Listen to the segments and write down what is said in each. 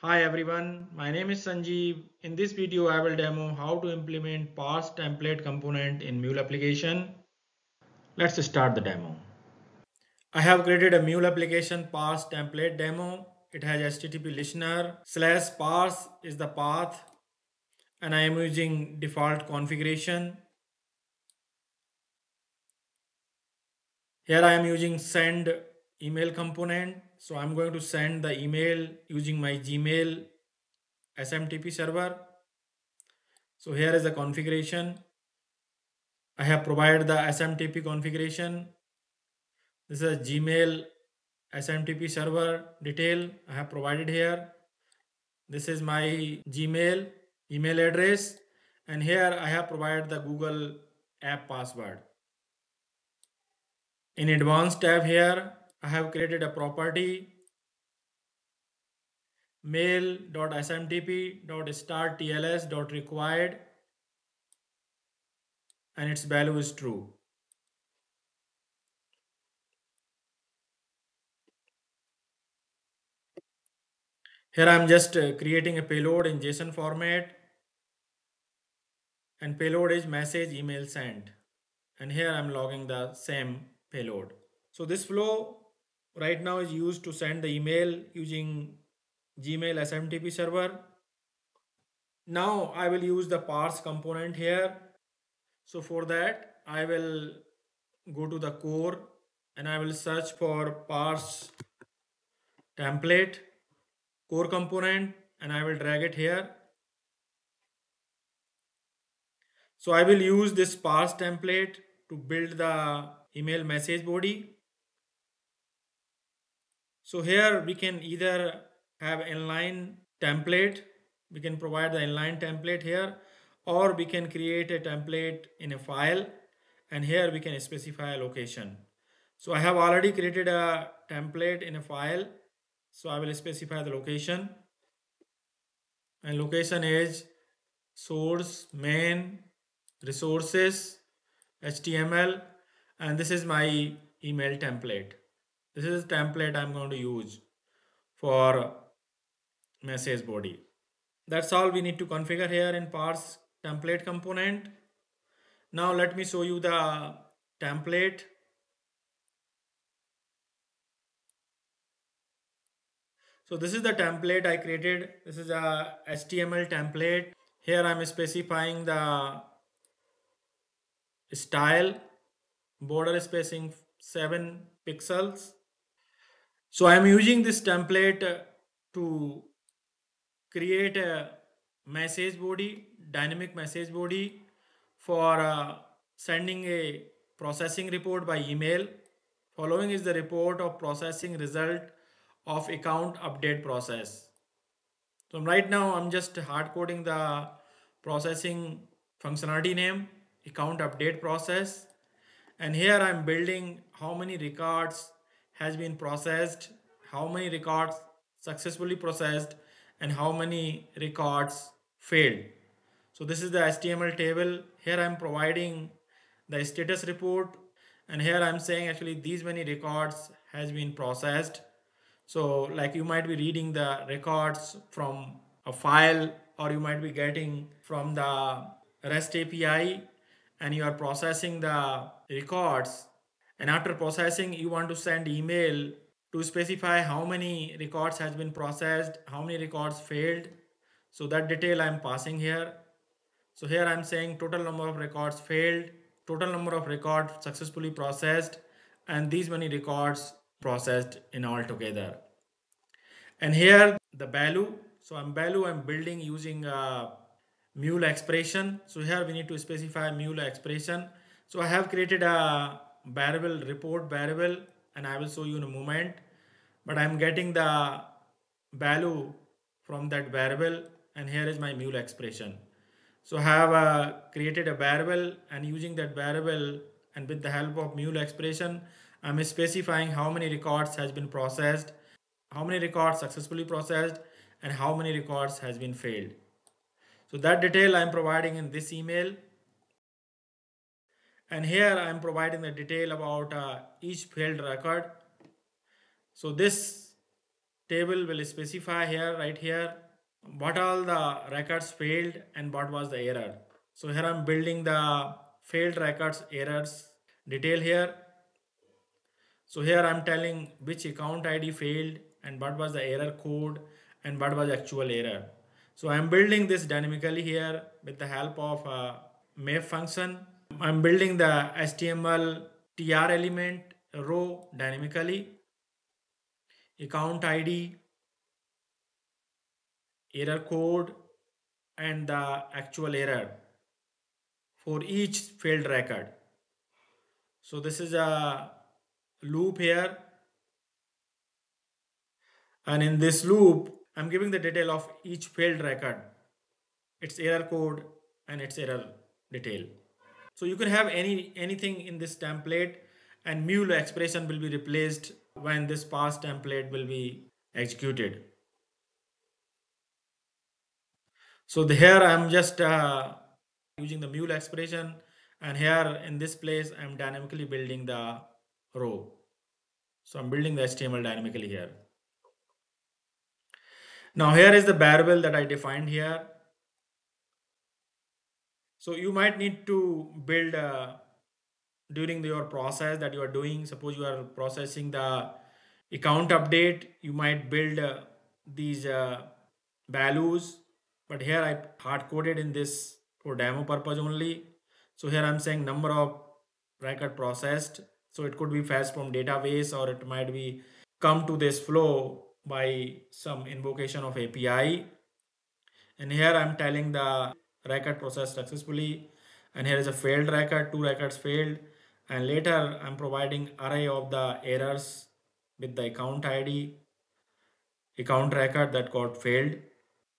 Hi everyone, my name is Sanjeev. In this video, I will demo how to implement Parse Template component in Mule application. Let's start the demo. I have created a Mule application Parse Template demo. It has HTTP listener /parse is the path, and I am using default configuration. Here I am using send email component. So I'm going to send the email using my Gmail SMTP server. So here is the configuration. I have provided the SMTP configuration. This is a Gmail SMTP server detail I have provided here. This is my Gmail email address. And here I have provided the Google app password. In advanced tab here, I have created a property mail.smtp.start_TLS.required, and its value is true. Here I am just creating a payload in JSON format, and payload is message email sent, and here I am logging the same payload. So this flow right now is used to send the email using Gmail SMTP server. Now I will use the parse component here. So for that, I will go to the core and I will search for parse template core component, and I will drag it here. So I will use this parse template to build the email message body. So here we can either have inline template, we can provide the inline template here, or we can create a template in a file, and here we can specify a location. So I have already created a template in a file. So I will specify the location, and location is source, main, resources, HTML, and this is my email template. This is the template I'm going to use for message body. That's all we need to configure here in parse template component. Now let me show you the template. So this is the template I created. This is a HTML template. Here I'm specifying the style, border spacing 7 pixels. So I am using this template to create a message body, dynamic message body for sending a processing report by email. Following is the report of processing result of account update process. So right now I'm just hard coding the processing functionality name, account update process. And here I'm building how many records has been processed, how many records successfully processed, and how many records failed. So this is the HTML table. Here I'm providing the status report, and here I'm saying actually these many records has been processed. So like you might be reading the records from a file, or you might be getting from the REST API, and you are processing the records, and after processing you want to send email to specify how many records has been processed, how many records failed. So that detail I'm passing here. So here I'm saying total number of records failed, total number of records successfully processed, and these many records processed in all together. And here the value. So I'm building using Mule expression. So here we need to specify Mule expression. So I have created a variable, report variable, and I will show you in a moment, but I'm getting the value from that variable, and here is my Mule expression. So I have created a variable, and using that variable and with the help of Mule expression, I'm specifying how many records has been processed, how many records successfully processed, and how many records has been failed. So that detail I'm providing in this email. And here I'm providing the detail about each failed record. So this table will specify here, right here, what all the records failed and what was the error. So here I'm building the failed records errors detail here. So here I'm telling which account ID failed and what was the error code and what was the actual error. So I'm building this dynamically here with the help of a map function. I'm building the HTML TR element row dynamically, account ID, error code, and the actual error for each failed record. So this is a loop here, and in this loop I'm giving the detail of each failed record, its error code and its error detail. So you can have anything in this template, and Mule expression will be replaced when this parse template will be executed. So here I'm just using the Mule expression, and here in this place I'm dynamically building the row. So I'm building the HTML dynamically here. Now here is the variable that I defined here. So you might need to build during your process that you are doing. Suppose you are processing the account update, you might build these values, but here I hard coded in this for demo purpose only. So here I'm saying number of record processed. So it could be fetched from database, or it might be come to this flow by some invocation of API. And here I'm telling the record processed successfully. And here is a failed record, 2 records failed. And later I'm providing array of the errors with the account ID, account record that got failed.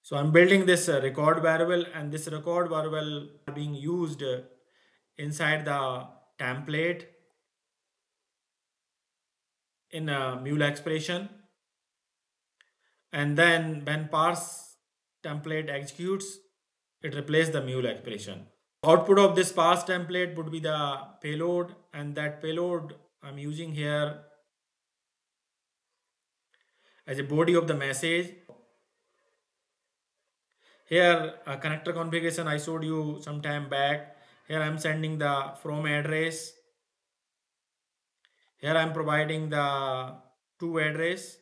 So I'm building this record variable, and this record variable being used inside the template in a Mule expression. And then when parse template executes, it replaces the Mule expression. Output of this parse template would be the payload, and that payload I'm using here as a body of the message. Here a connector configuration I showed you some time back. Here I'm sending the from address. Here I'm providing the to address.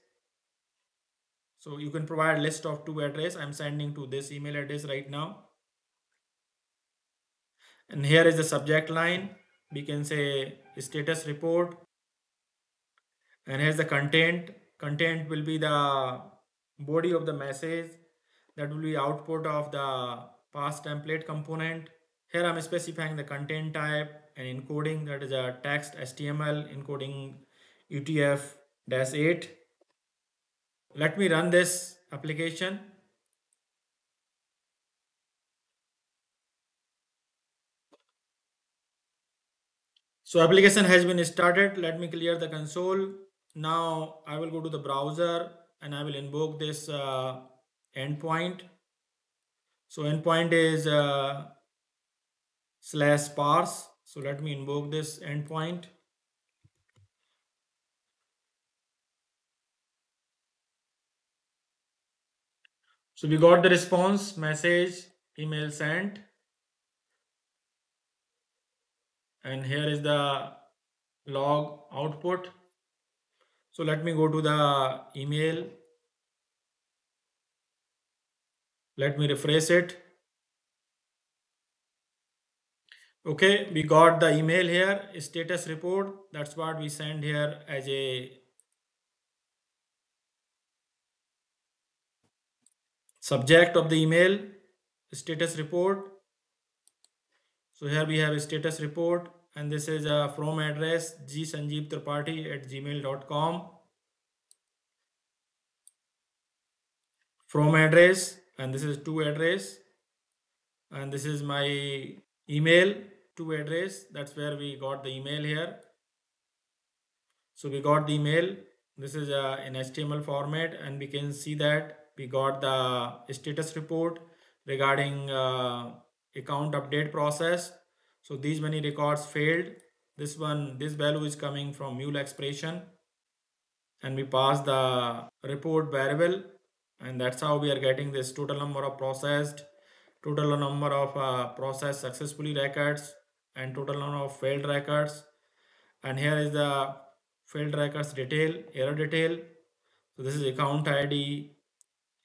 So you can provide list of to address. I'm sending to this email address right now. And here is the subject line. We can say status report. And here's the content. Content will be the body of the message. That will be output of the parse template component. Here I'm specifying the content type and encoding, that is a text HTML encoding UTF-8. Let me run this application. So application has been started. Let me clear the console. Now I will go to the browser and I will invoke this endpoint. So endpoint is /parse. So let me invoke this endpoint. So we got the response, message, email sent. And here is the log output. So let me go to the email. Let me refresh it. Okay, we got the email here, status report. That's what we send here as a subject of the email, status report. So here we have a status report, and this is a from address gsanjeevtripathi@gmail.com. From address, and this is to address, and this is my email. To address, that's where we got the email here. So we got the email. This is in HTML format, and we can see that we got the status report regarding account update process. So these many records failed. This value is coming from Mule expression. and we pass the report variable, and that's how we are getting this total number of processed, total number of processed successfully records, and total number of failed records. And here is the failed records detail, error detail. So this is account ID,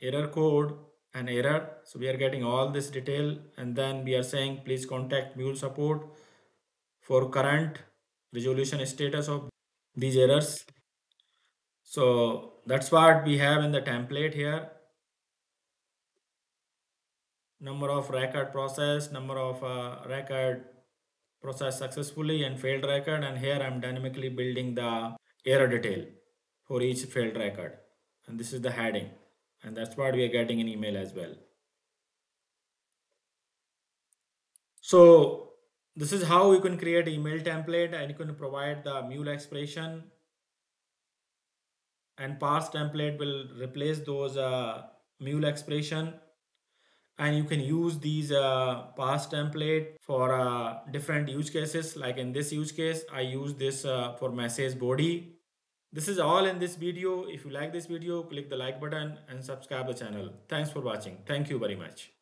error code, and error. So we are getting all this detail, and then we are saying please contact Mule support for current resolution status of these errors. So that's what we have in the template here. Number of record processed, number of record processed successfully, and failed record. And here I'm dynamically building the error detail for each failed record. And this is the heading. And that's what we are getting in email as well. So this is how you can create email template, and you can provide the Mule expression. And Parse template will replace those Mule expression. And you can use these Parse template for different use cases. Like in this use case, I use this for message body. This is all in this video. If you like this video, click the like button and subscribe the channel. Thanks for watching. Thank you very much.